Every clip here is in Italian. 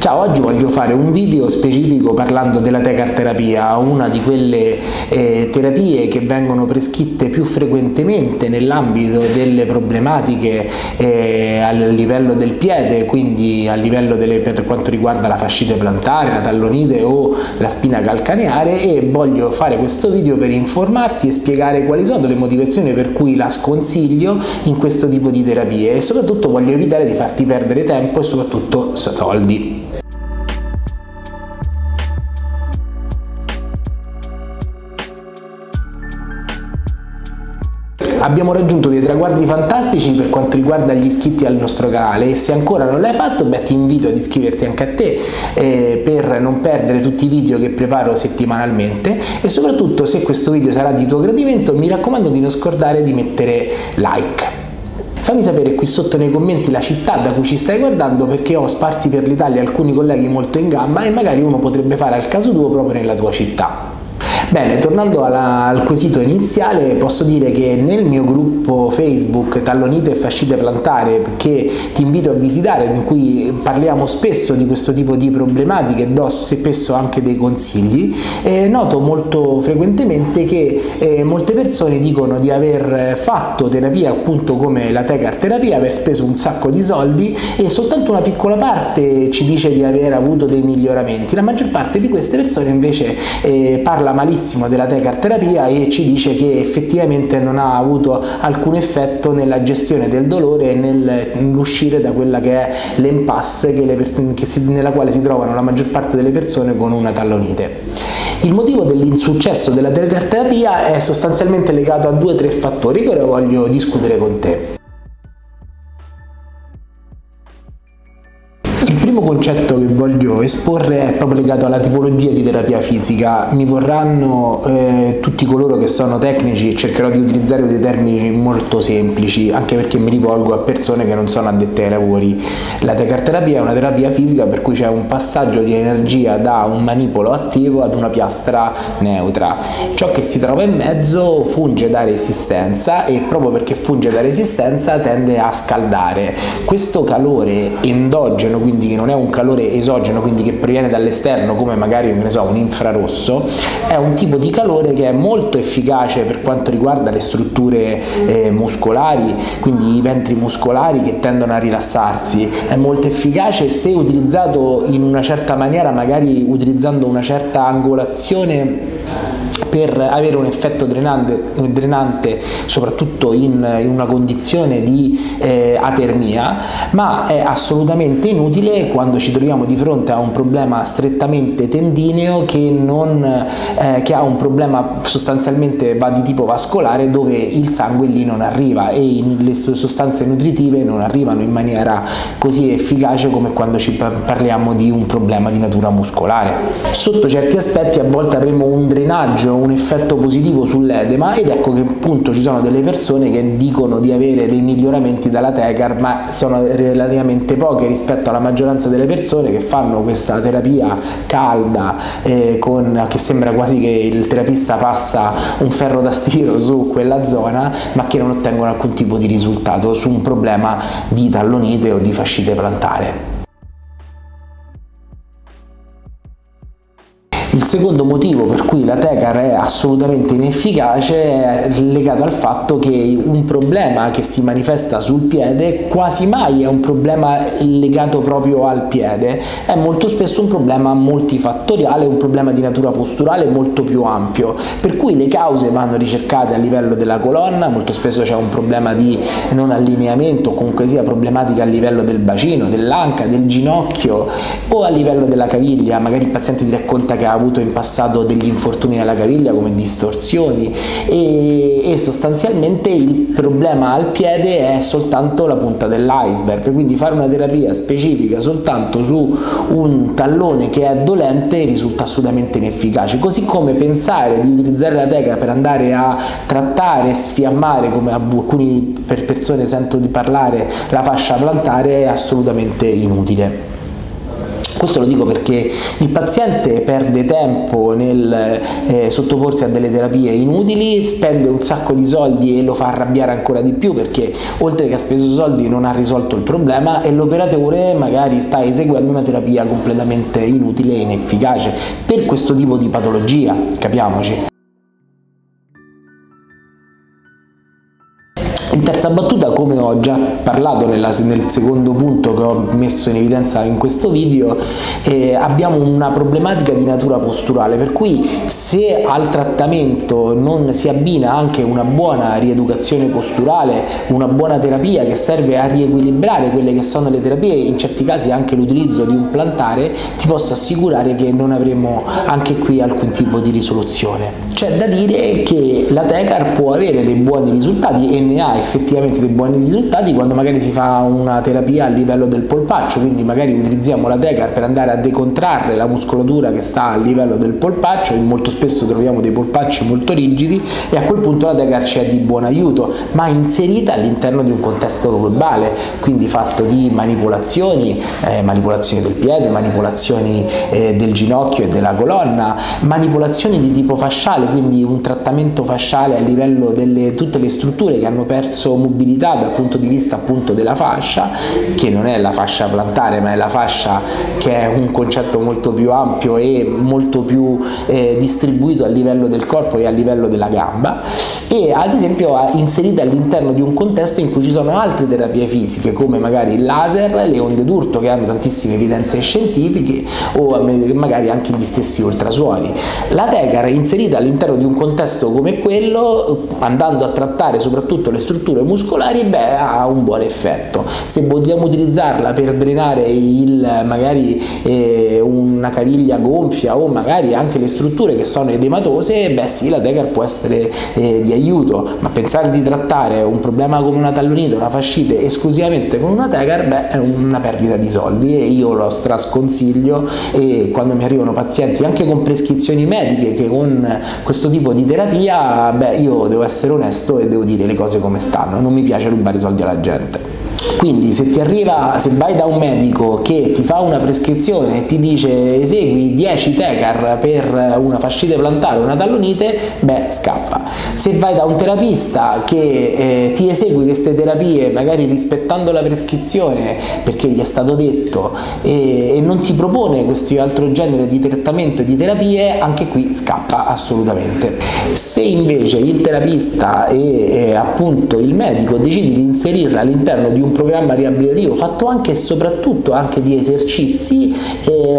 Ciao, oggi voglio fare un video specifico parlando della tecarterapia, una di quelle terapie che vengono prescritte più frequentemente nell'ambito delle problematiche a livello del piede, quindi a livello per quanto riguarda la fascite plantare, la tallonite o la spina calcaneare, e voglio fare questo video per informarti e spiegare quali sono le motivazioni per cui la sconsiglio in questo tipo di terapie, e soprattutto voglio evitare di farti perdere tempo e soprattutto soldi. Abbiamo raggiunto dei traguardi fantastici per quanto riguarda gli iscritti al nostro canale, e se ancora non l'hai fatto, beh, ti invito ad iscriverti anche a te per non perdere tutti i video che preparo settimanalmente, e soprattutto, se questo video sarà di tuo gradimento, mi raccomando di non scordare di mettere like. Fammi sapere qui sotto nei commenti la città da cui ci stai guardando, perché ho sparsi per l'Italia alcuni colleghi molto in gamba e magari uno potrebbe fare al caso tuo proprio nella tua città. Bene, tornando al quesito iniziale, posso dire che nel mio gruppo Facebook Tallonite e Fascite Plantare, che ti invito a visitare, in cui parliamo spesso di questo tipo di problematiche, do spesso anche dei consigli, noto molto frequentemente che molte persone dicono di aver fatto terapia appunto come la tecarterapia, aver speso un sacco di soldi, e soltanto una piccola parte ci dice di aver avuto dei miglioramenti. La maggior parte di queste persone invece parla malissimo della tecarterapia e ci dice che effettivamente non ha avuto alcun effetto nella gestione del dolore e nell'uscire da quella che è l'impasse nella quale si trovano la maggior parte delle persone con una tallonite. Il motivo dell'insuccesso della tecarterapia è sostanzialmente legato a 2 o 3 fattori che ora voglio discutere con te. Il primo concetto che voglio esporre è proprio legato alla tipologia di terapia fisica. Mi vorranno tutti coloro che sono tecnici, e cercherò di utilizzare dei termini molto semplici, anche perché mi rivolgo a persone che non sono addette ai lavori. La tecarterapia è una terapia fisica per cui c'è un passaggio di energia da un manipolo attivo ad una piastra neutra. Ciò che si trova in mezzo funge da resistenza, e proprio perché funge da resistenza tende a scaldare. Questo calore endogeno, quindi che non è un calore esogeno, quindi che proviene dall'esterno, come magari un infrarosso, è un tipo di calore che è molto efficace per quanto riguarda le strutture muscolari, quindi i ventri muscolari che tendono a rilassarsi. È molto efficace se utilizzato in una certa maniera, magari utilizzando una certa angolazione, per avere un effetto drenante soprattutto in una condizione di atermia, ma è assolutamente inutile quando ci troviamo di fronte a un problema strettamente tendineo che ha un problema sostanzialmente di tipo vascolare, dove il sangue lì non arriva e le sostanze nutritive non arrivano in maniera così efficace come quando ci parliamo di un problema di natura muscolare. Sotto certi aspetti a volte avremo un drenaggio, un effetto positivo sull'edema, ed ecco che appunto ci sono delle persone che dicono di avere dei miglioramenti dalla tecar, ma sono relativamente poche rispetto alla maggioranza delle persone che fanno questa terapia calda, che sembra quasi che il terapista passa un ferro da stiro su quella zona, ma che non ottengono alcun tipo di risultato su un problema di tallonite o di fascite plantare. Il secondo motivo per cui la tecar è assolutamente inefficace è legato al fatto che un problema che si manifesta sul piede quasi mai è un problema legato proprio al piede, è molto spesso un problema multifattoriale, un problema di natura posturale molto più ampio, per cui le cause vanno ricercate a livello della colonna. Molto spesso c'è un problema di non allineamento, o comunque sia problematica a livello del bacino, dell'anca, del ginocchio o a livello della caviglia. Magari il paziente ti racconta che ha avuto in passato degli infortuni alla caviglia come distorsioni, e sostanzialmente il problema al piede è soltanto la punta dell'iceberg, quindi fare una terapia specifica soltanto su un tallone che è dolente risulta assolutamente inefficace, così come pensare di utilizzare la teca per andare a trattare, sfiammare, come alcune persone sento di parlare, la fascia plantare è assolutamente inutile. Questo lo dico perché il paziente perde tempo nel sottoporsi a delle terapie inutili, spende un sacco di soldi e lo fa arrabbiare ancora di più, perché oltre che ha speso soldi non ha risolto il problema e l'operatore magari sta eseguendo una terapia completamente inutile e inefficace per questo tipo di patologia, capiamoci. In terza battuta, come ho già parlato nel secondo punto che ho messo in evidenza in questo video, abbiamo una problematica di natura posturale, per cui se al trattamento non si abbina anche una buona rieducazione posturale, una buona terapia che serve a riequilibrare quelle che sono le terapie, in certi casi anche l'utilizzo di un plantare, ti posso assicurare che non avremo anche qui alcun tipo di risoluzione. C'è da dire che la Tecar può avere dei buoni risultati e ne ha effettivamente dei buoni risultati quando magari si fa una terapia a livello del polpaccio, quindi magari utilizziamo la Tecar per andare a decontrarre la muscolatura che sta a livello del polpaccio, e molto spesso troviamo dei polpacci molto rigidi e a quel punto la Tecar ci è di buon aiuto, ma inserita all'interno di un contesto globale, quindi fatto di manipolazioni, manipolazioni del piede, manipolazioni del ginocchio e della colonna, manipolazioni di tipo fasciale, quindi un trattamento fasciale a livello delle tutte le strutture che hanno perso mobilità dal punto di vista appunto della fascia, che non è la fascia plantare ma è la fascia, che è un concetto molto più ampio e molto più distribuito a livello del corpo e a livello della gamba, e ad esempio inserita all'interno di un contesto in cui ci sono altre terapie fisiche come magari il laser, le onde d'urto che hanno tantissime evidenze scientifiche, o magari anche gli stessi ultrasuoni. La Tecar inserita all'interno di un contesto come quello, andando a trattare soprattutto le strutture muscolari, beh, ha un buon effetto. Se vogliamo utilizzarla per drenare magari una caviglia gonfia o magari anche le strutture che sono edematose, beh sì, la Tecar può essere di aiuto, ma pensare di trattare un problema come una tallonite, una fascite esclusivamente con una Tecar, beh, è una perdita di soldi e io lo strasconsiglio, e quando mi arrivano pazienti anche con prescrizioni mediche che con questo tipo di terapia, beh, io devo essere onesto e devo dire le cose come stanno, non mi piace rubare i soldi alla gente. Quindi se vai da un medico che ti fa una prescrizione e ti dice esegui 10 Tecar per una fascite plantare o una tallonite, beh, scappa. Se vai da un terapista che ti esegue queste terapie magari rispettando la prescrizione perché gli è stato detto e non ti propone questo altro genere di trattamento e di terapie, anche qui scappa assolutamente. Se invece il terapista e appunto il medico decidi di inserirla all'interno di un programma riabilitativo fatto anche e soprattutto anche di esercizi,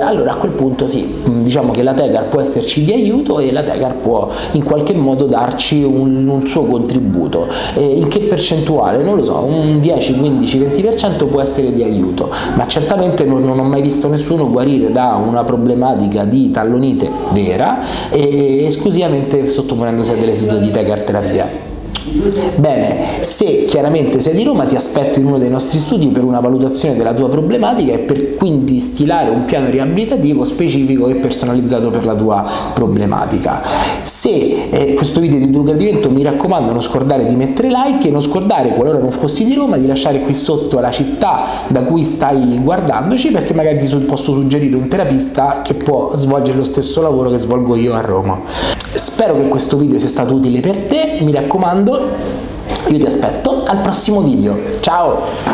allora a quel punto sì, diciamo che la Tecar può esserci di aiuto e la Tecar può in qualche modo darci un suo contributo, in che percentuale non lo so, un 10, 15, 20% può essere di aiuto, ma certamente non ho mai visto nessuno guarire da una problematica di tallonite vera esclusivamente sottoponendosi a delle sedute di tecarterapia. Bene, se chiaramente sei di Roma ti aspetto in uno dei nostri studi per una valutazione della tua problematica e per quindi stilare un piano riabilitativo specifico e personalizzato per la tua problematica. Se questo video è di tuo gradimento, mi raccomando, non scordare di mettere like e non scordare, qualora non fossi di Roma, di lasciare qui sotto la città da cui stai guardandoci, perché magari ti posso suggerire un terapista che può svolgere lo stesso lavoro che svolgo io a Roma. Spero che questo video sia stato utile per te, mi raccomando, io ti aspetto al prossimo video, ciao!